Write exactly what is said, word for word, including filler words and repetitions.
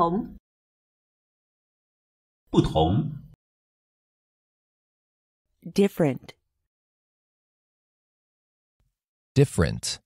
同不同 different different